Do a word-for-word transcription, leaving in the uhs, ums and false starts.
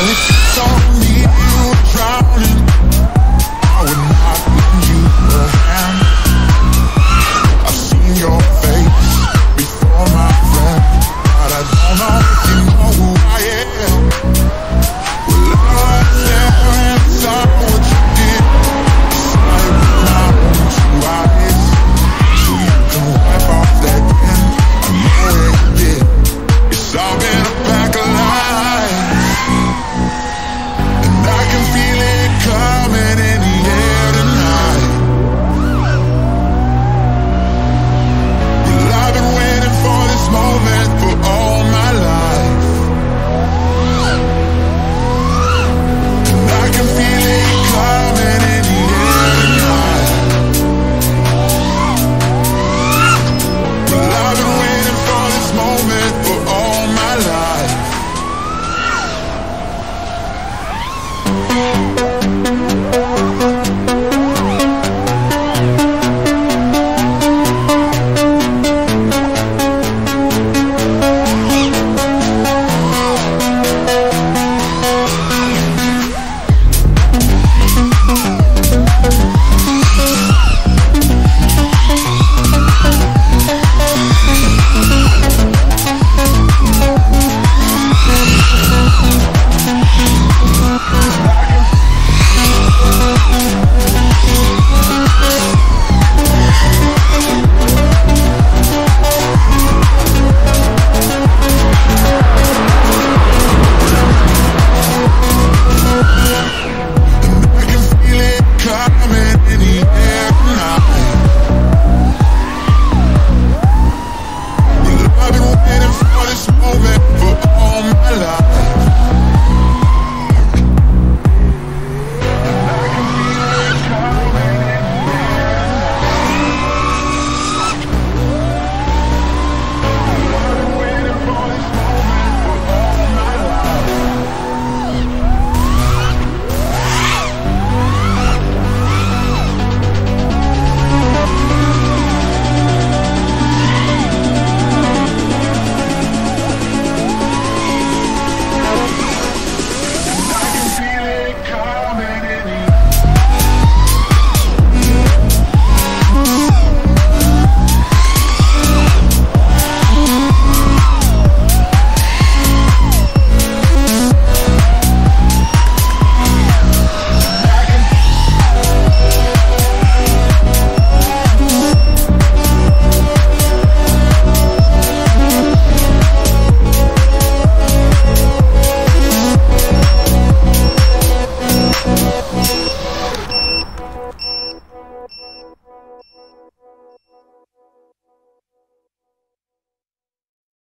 It's only you drowning.